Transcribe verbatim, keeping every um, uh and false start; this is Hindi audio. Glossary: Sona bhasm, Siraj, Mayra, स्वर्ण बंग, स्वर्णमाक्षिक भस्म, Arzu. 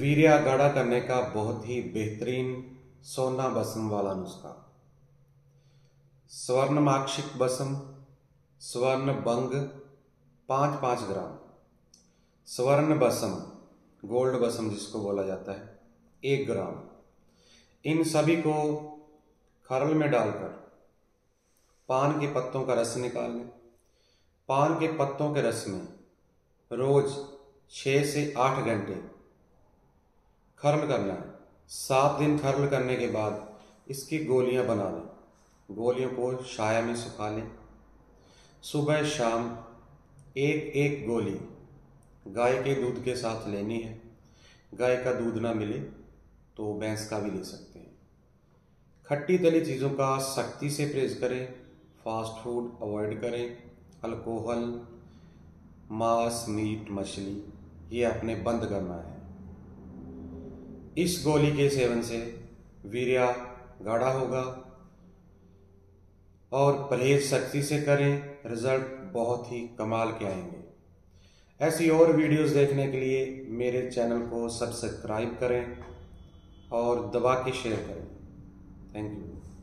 वीर्या गाढ़ा करने का बहुत ही बेहतरीन सोना भस्म वाला नुस्खा। स्वर्णमाक्षिक भस्म, स्वर्ण बंग पाँच पाँच ग्राम, स्वर्ण भस्म गोल्ड भस्म जिसको बोला जाता है एक ग्राम, इन सभी को खरल में डालकर पान के पत्तों का रस निकाल लें। पान के पत्तों के रस में रोज छः से आठ घंटे खरल करना है। सात दिन खरल करने के बाद इसकी गोलियां बना लें। गोलियों को छाया में सुखा लें। सुबह शाम एक एक गोली गाय के दूध के साथ लेनी है। गाय का दूध ना मिले तो भैंस का भी ले सकते हैं। खट्टी तली चीज़ों का सख्ती से परहेज करें। फास्ट फूड अवॉइड करें। अल्कोहल, मांस, मीट, मछली ये आपने बंद करना है। इस गोली के सेवन से वीर्य गाढ़ा होगा और परहेज सख्ती से करें। रिजल्ट बहुत ही कमाल के आएंगे। ऐसी और वीडियोस देखने के लिए मेरे चैनल को सब्सक्राइब करें और दबा के शेयर करें। Thank you.